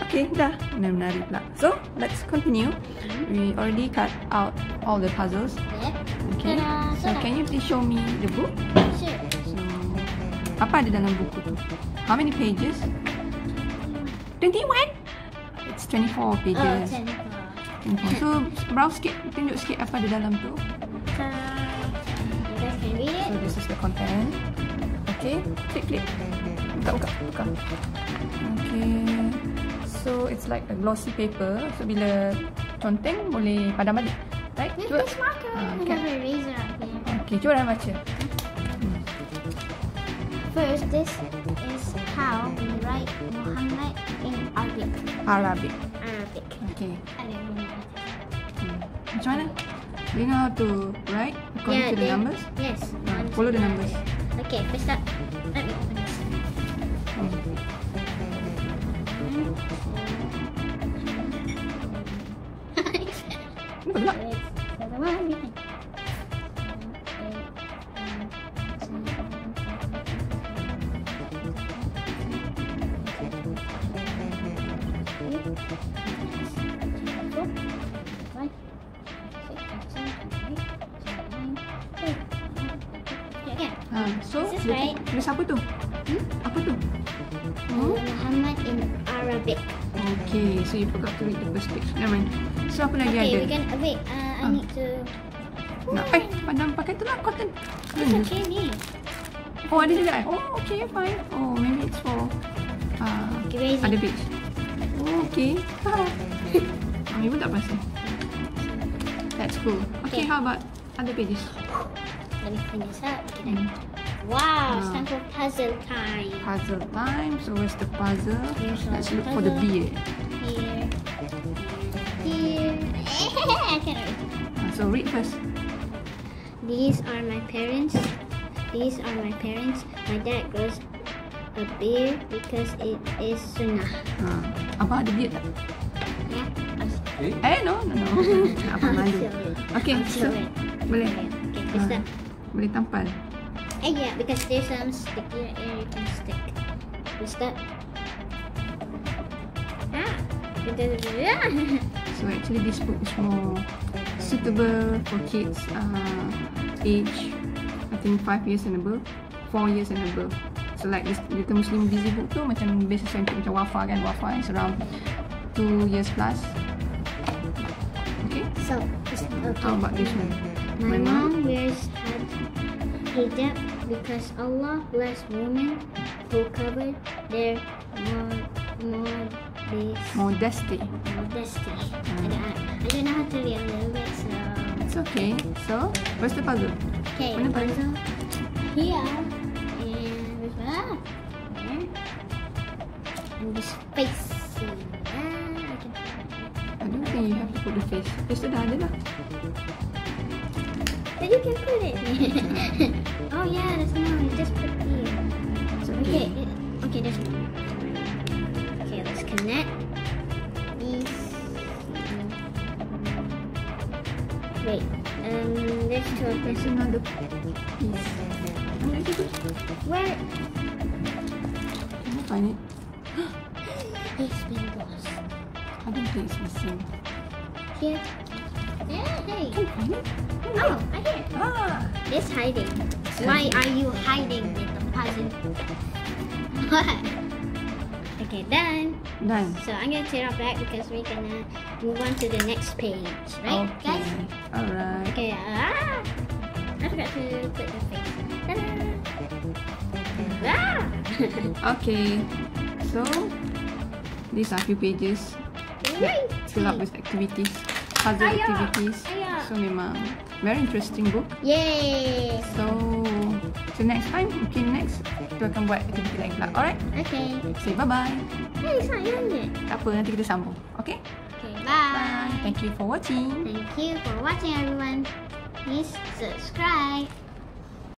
Okay, dah, benar-benar pula. So, let's continue. We already cut out all the puzzles. Okay, so can you please show me the book? Sure. So, apa ada dalam buku tu? How many pages? 21? It's 24 pages. Oh, 24. So, browse sikit, tunjuk sikit apa ada dalam tu. So, this is the content. Okay, klik. Buka. Okay. So, it's like a glossy paper. So, bila conteng, boleh padam balik. Right? With this marker, we have an eraser up here. Okay, cuba dah baca. First, this is how we write Muhammad in Arabic. Okay. Macam mana? Do you know how to write according to the numbers? Yes. Follow the numbers. Okay, first up. Let me open this. So, tulis apa tu? Apa tu? Muhammad in Arabic. Okay, so you forgot to read the first page. Never mind. So, apa lagi ada? Okay, we can... Wait, I need to... Nak, padam pakai tu lah, cotton. It's okay ni. Oh, ada juga. Oh, okay, fine. Oh, maybe it's for... other page. Oh, okay. Kami pun tak pasti. That's cool. Okay, how about other pages? Let me clean this up. Wow, it's time for puzzle time. Puzzle time. So where's the puzzle? Let's look for the beer. Here. I can't read. So read first. These are my parents. My dad grows a beer because it is sunnah. Abah ada beer tak? Yeah. No. Apa malu? Okay, so boleh. Boleh tampal. Yeah, because there's some sticky air you can stick. What's that? So actually this book is more suitable for kids age, I think 5 years and above, 4 years and above. So like this Little Muslim Busy Book tu macam basically macam Wafa kan, is around 2 years plus. Okay? So, how about this one? My mom wears hijab because Allah bless women who cover their modesty. I don't know how to read a little bit, so... It's okay. So, where's the puzzle? Okay, the puzzle here. And this face. I don't think you have to put the face. Just dah ada lah. But you can put it. Oh yeah, that's not. You just put it here. Okay, there's one. Okay, let's connect these. Wait, there's two of them. There's another piece. Where? Can I find it? It's been lost. I don't think it's missing. Here. Hey. Can I find it? Oh, I hear. It's hiding. Why are you hiding with the puzzle? Okay, done. So I'm gonna tear up back because we're gonna move on to the next page, right, guys? Alright. Okay. I forgot to put the face. Okay. So these are few pages. Right. Fill up with activities. Puzzle activities. So memang very interesting book. Yay! So next time, mungkin next kita akan buat aktiviti lain pula. Alright? Okay. Say bye-bye. Hey, it's not ended. Tak apa, nanti kita sambung. Okay? Okay, bye. Thank you for watching. Everyone. Please subscribe.